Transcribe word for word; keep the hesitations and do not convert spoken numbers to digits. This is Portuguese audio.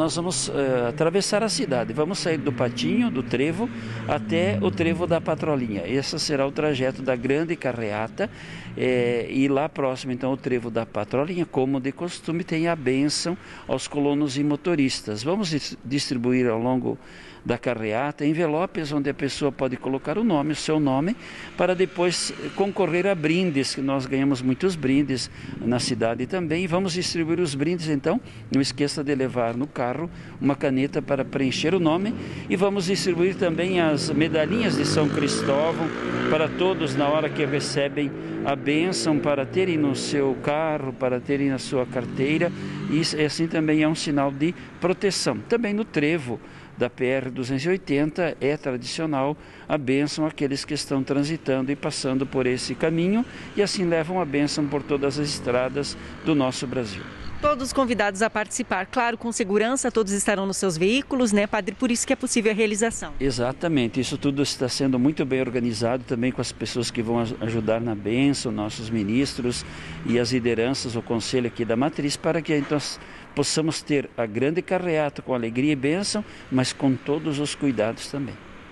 Nós vamos uh, atravessar a cidade, vamos sair do Patinho, do Trevo, até o Trevo da Patrolinha. Esse será o trajeto da grande carreata eh, e lá próximo, então, o Trevo da Patrolinha, como de costume, tem a bênção aos colonos e motoristas. Vamos distribuir ao longo da carreata envelopes onde a pessoa pode colocar o nome, o seu nome, para depois concorrer a brindes, que nós ganhamos muitos brindes na cidade também. E vamos distribuir os brindes, então, não esqueça de levar no carro uma caneta para preencher o nome, e vamos distribuir também as medalhinhas de São Cristóvão para todos na hora que recebem a bênção, para terem no seu carro, para terem na sua carteira, e assim também é um sinal de proteção. Também no trevo da P R duzentos e oitenta é tradicional a bênção àqueles que estão transitando e passando por esse caminho, e assim levam a bênção por todas as estradas do nosso Brasil. Todos convidados a participar, claro, com segurança, todos estarão nos seus veículos, né, padre? Por isso que é possível a realização. Exatamente, isso tudo está sendo muito bem organizado também com as pessoas que vão ajudar na bênção, nossos ministros e as lideranças, o conselho aqui da Matriz, para que então possamos ter a grande carreata com alegria e bênção, mas com todos os cuidados também.